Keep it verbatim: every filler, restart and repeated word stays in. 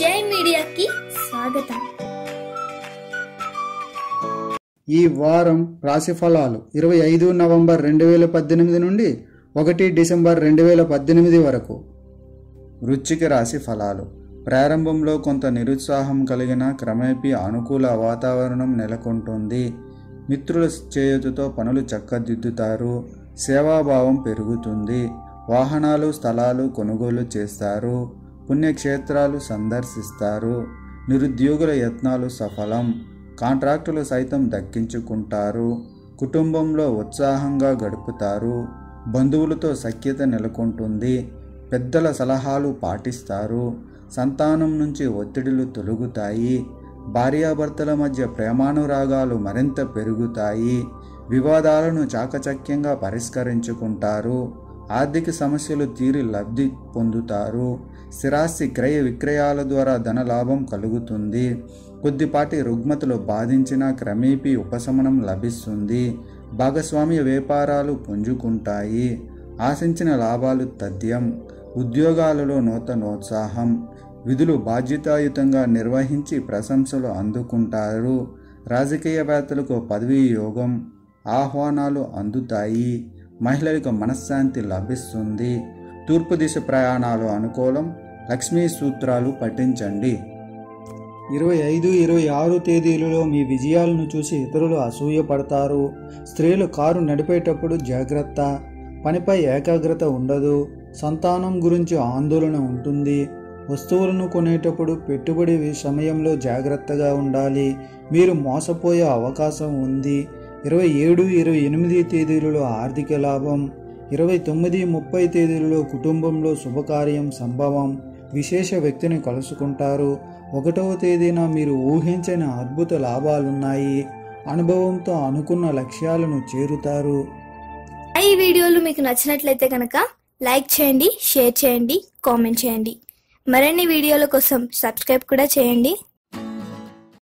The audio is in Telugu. జై మీడియాకి స్వాగతం. ఈ వారం రాశి ఫలాలు ఇరవై ఐదు నవంబర్ రెండు వేల పద్దెనిమిది నుండి ఒకటి డిసెంబర్ రెండు వేల పద్దెనిమిది వరకు. వృశ్చిక రాశి ఫలాలు. ప్రారంభంలో కొంత నిరుత్సాహం కలిగిన క్రమేపీ అనుకూల వాతావరణం నెలకొంటుంది. మిత్రుల చేయుతతో పనులు చక్కదిద్దుతారు. సేవాభావం పెరుగుతుంది. వాహనాలు స్థలాలు కొనుగోలు చేస్తారు. పుణ్యక్షేత్రాలు సందర్శిస్తారు. నిరుద్యోగుల యత్నాలు సఫలం. కాంట్రాక్టులు సైతం దక్కించుకుంటారు. కుటుంబంలో ఉత్సాహంగా గడుపుతారు. బంధువులతో సఖ్యత నెలకొంటుంది. పెద్దల సలహాలు పాటిస్తారు. సంతానం నుంచి ఒత్తిడులు తొలుగుతాయి. భార్యాభర్తల మధ్య ప్రేమానురాగాలు మరింత పెరుగుతాయి. వివాదాలను చాకచక్యంగా పరిష్కరించుకుంటారు. ఆర్థిక సమస్యలు తీరి లబ్ధి పొందుతారు. స్థిరాస్తి క్రయ విక్రయాల ద్వారా ధనలాభం కలుగుతుంది. కొద్దిపాటి రుగ్మతలు బాధించిన క్రమేపీ ఉపశమనం లభిస్తుంది. భాగస్వామ్య వ్యాపారాలు పుంజుకుంటాయి. ఆశించిన లాభాలు తథ్యం. ఉద్యోగాలలో నూతనోత్సాహం. విధులు బాధ్యతాయుతంగా నిర్వహించి ప్రశంసలు అందుకుంటారు. రాజకీయవేత్తలకు పదవీ యోగం ఆహ్వానాలు అందుతాయి. మహిళలకు మనశ్శాంతి లభిస్తుంది. తూర్పు దిశ ప్రయాణాలు అనుకూలం. లక్ష్మీ సూత్రాలు పఠించండి. ఇరవై ఐదు ఇరవై ఆరు తేదీలలో మీ విజయాలను చూసి ఇతరులు అసూయపడతారు. స్త్రీలు కారు నడిపేటప్పుడు జాగ్రత్త. పనిపై ఏకాగ్రత ఉండదు. సంతానం గురించి ఆందోళన ఉంటుంది. వస్తువులను కొనేటప్పుడు పెట్టుబడి సమయంలో జాగ్రత్తగా ఉండాలి. మీరు మోసపోయే అవకాశం ఉంది. ఇరవై ఏడు ఇరవై ఎనిమిది తేదీలలో ఆర్థిక లాభం. ఇరవై తొమ్మిది ముప్పై తేదీలలో కుటుంబంలో శుభకార్యం సంభవం. విశేష వ్యక్తిని కలుసుకుంటారు. ఒకటవ తేదీన మీరు ఊహించని అద్భుత లాభాలున్నాయి. అనుభవంతో అనుకున్న లక్ష్యాలను చేరుతారు. ఈ వీడియోలు మీకు నచ్చినట్లయితే కనుక లైక్ చేయండి, షేర్ చేయండి, కామెంట్ చేయండి. మరిన్ని వీడియోల కోసం సబ్స్క్రైబ్ కూడా చేయండి.